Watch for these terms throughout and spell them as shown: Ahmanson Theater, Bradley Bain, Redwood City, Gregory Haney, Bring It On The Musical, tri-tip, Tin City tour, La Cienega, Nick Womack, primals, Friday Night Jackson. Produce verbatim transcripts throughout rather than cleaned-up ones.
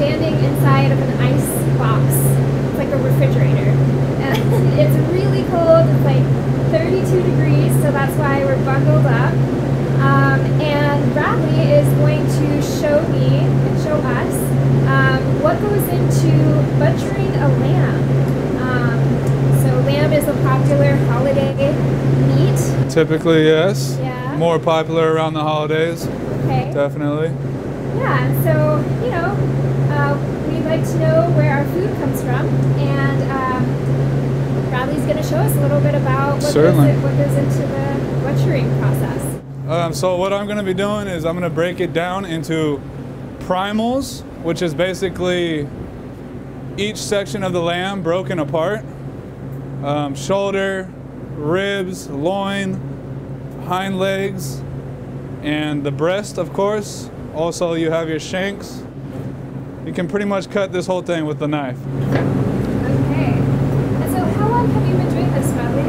standing inside of an ice box. It's like a refrigerator. And it's really cold. It's like thirty-two degrees, so that's why we're bundled up. Um, and Bradley is going to show me and show us um, what goes into butchering a lamb. Um, so lamb is a popular holiday meat. Typically, yes. Yeah. More popular around the holidays. Okay. Definitely. Yeah, so, you know, uh, we'd like to know where our food comes from, and um, Bradley's going to show us a little bit about what, Certainly. Goes, what goes into the butchering process. Um, so what I'm going to be doing is I'm going to break it down into primals, which is basically each section of the lamb broken apart. Um, shoulder, ribs, loin, hind legs, and the breast, of course. Also, you have your shanks. You can pretty much cut this whole thing with a knife. Okay. And so how long have you been doing this, Bradley?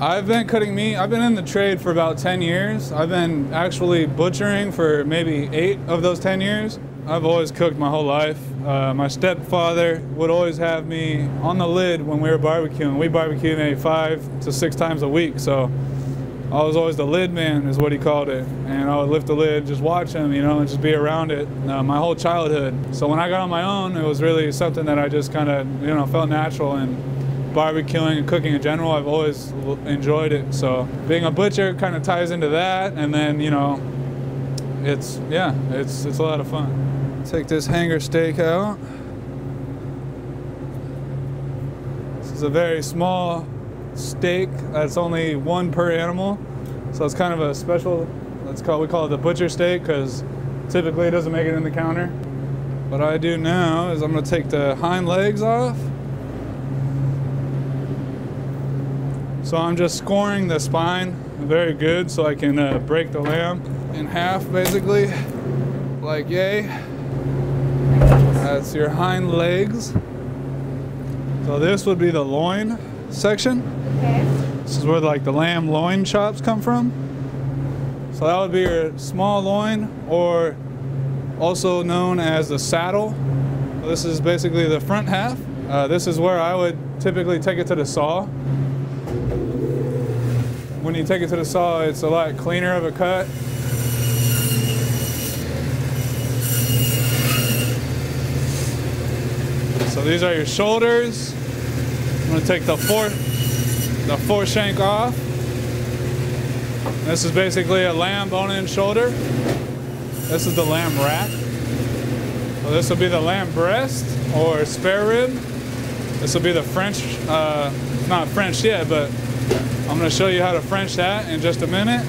I've been cutting meat. I've been in the trade for about ten years. I've been actually butchering for maybe eight of those ten years. I've always cooked my whole life. Uh, my stepfather would always have me on the lid when we were barbecuing. We barbecued maybe five to six times a week, so I was always the lid man, is what he called it, and I would lift the lid, just watch him, you know, and just be around it uh, my whole childhood. So when I got on my own, it was really something that I just kind of, you know, felt natural, and barbecuing and cooking in general, I've always enjoyed it. So being a butcher kind of ties into that, and then, you know, it's, yeah, it's, it's a lot of fun. Take this hanger steak out. This is a very small steak. That's only one per animal, so it's kind of a special, let's call we call it the butcher steak, because typically it doesn't make it in the counter. What I do now is I'm going to take the hind legs off. So I'm just scoring the spine very good so I can uh, break the lamb in half, basically, like yay. That's your hind legs. So this would be the loin section. Okay. This is where like the lamb loin chops come from. So that would be your small loin, or also known as the saddle. This is basically the front half. Uh, this is where I would typically take it to the saw. When you take it to the saw, it's a lot cleaner of a cut. So these are your shoulders. I'm going to take the fore, the foreshank off. This is basically a lamb bone-in shoulder. This is the lamb rack. So this will be the lamb breast or spare rib. This will be the French, uh, not French yet, but I'm going to show you how to French that in just a minute.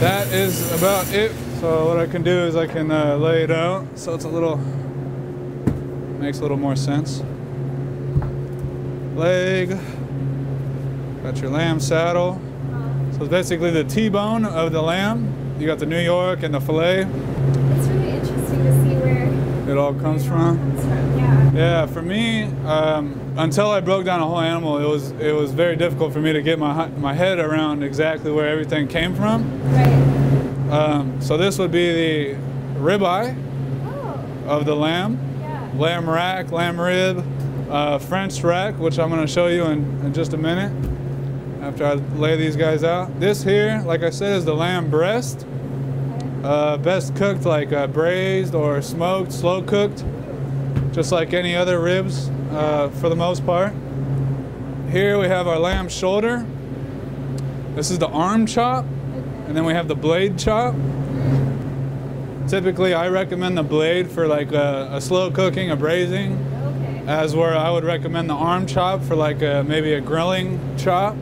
That is about it. So what I can do is I can uh, lay it out so it's a little, makes a little more sense. Leg, got your lamb saddle. So it's basically the T-bone of the lamb. You got the New York and the filet. It's really interesting to see where it all comes it all from. Comes from. Yeah. Yeah. For me, um, until I broke down a whole animal, it was it was very difficult for me to get my my head around exactly where everything came from. Right. Um, so this would be the ribeye oh. of the lamb. Lamb rack, lamb rib, uh, French rack, which I'm going to show you in, in just a minute after I lay these guys out. This here, like I said, is the lamb breast, uh, best cooked like uh, braised or smoked, slow cooked, just like any other ribs uh, for the most part. Here we have our lamb shoulder. This is the arm chop, and then we have the blade chop. Typically, I recommend the blade for like a, a slow cooking, a braising, okay. as where I would recommend the arm chop for like a, maybe a grilling chop.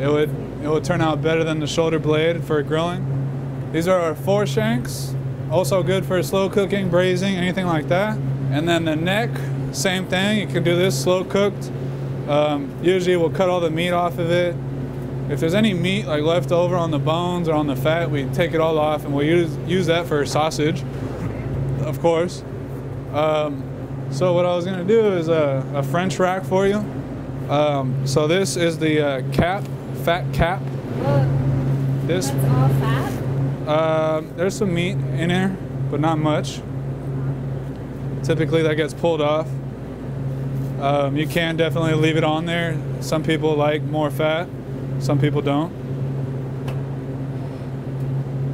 It would it would turn out better than the shoulder blade for grilling. These are our foreshanks, also good for slow cooking, braising, anything like that. And then the neck, same thing. You can do this slow cooked. Um, usually, we'll cut all the meat off of it. If there's any meat like left over on the bones or on the fat, we take it all off and we'll use, use that for sausage, of course. Um, so what I was gonna do is a, a French rack for you. Um, so this is the uh, cap, fat cap. Well, this, that's all fat? Uh, there's some meat in there, but not much. Typically that gets pulled off. Um, you can definitely leave it on there. Some people like more fat, some people don't.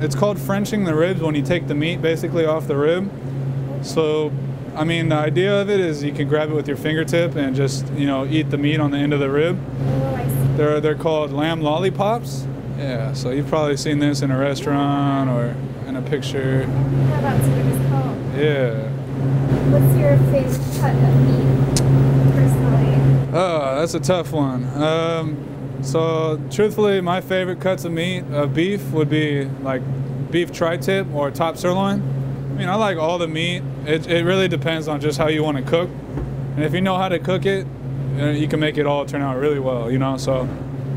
It's called Frenching the ribs when you take the meat basically off the rib. So, I mean, the idea of it is you can grab it with your fingertip and just, you know, eat the meat on the end of the rib. Oh, I see. They're, they're called lamb lollipops. Yeah, so you've probably seen this in a restaurant or in a picture. Yeah, that's what it's called. Yeah. What's your favorite cut of meat, personally? Oh, that's a tough one. Um, So, truthfully, my favorite cuts of meat, of beef, would be like beef tri-tip or top sirloin. I mean, I like all the meat. It, it really depends on just how you want to cook. And if you know how to cook it, you can make it all turn out really well, you know, so.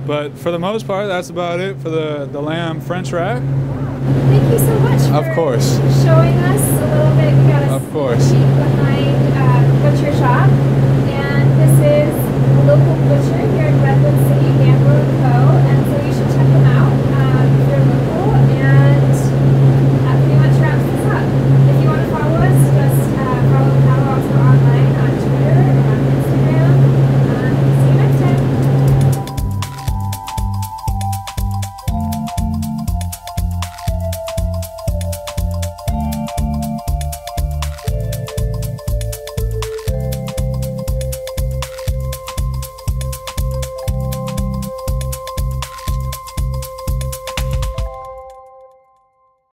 But for the most part, that's about it for the, the lamb French rack. Wow. Thank you so much for of course. showing us a little bit about a of course. Sheep behind uh, Butcher Shop. And this is a local butcher here in Redwood City. Thank you.